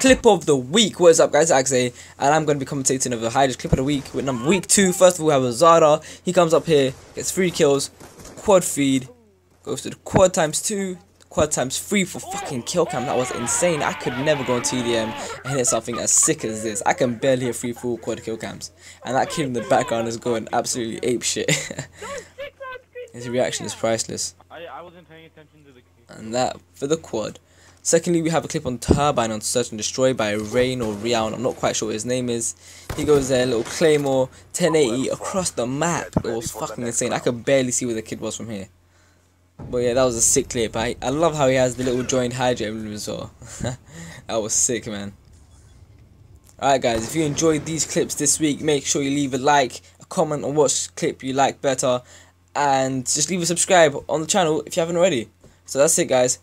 Clip of the week. What is up, guys? Axe, and I'm going to be commentating another Hydra's clip of the week with number week 2. First of all, we have Azada. He comes up here, gets 3 kills, quad feed, goes to the quad times 2, quad times 3 for fucking kill cam. That was insane. I could never go on TDM and hit something as sick as this. I can barely hit 3 full quad kill cams, and that kid in the background is going absolutely ape shit. His reaction is priceless. I wasn't paying attention to the key. And that for the quad. Secondly, we have a clip on Turbine on Search and Destroy by Rain or Rian, I'm not quite sure what his name is. He goes there, little claymore, 1080 across the map. It was fucking insane. I could barely see where the kid was from here. But yeah, that was a sick clip. I love how he has the little joined Hydra emblem as well. That was sick, man. Alright guys, if you enjoyed these clips this week, make sure you leave a like, a comment on what clip you like better, and just leave a subscribe on the channel if you haven't already. So that's it, guys.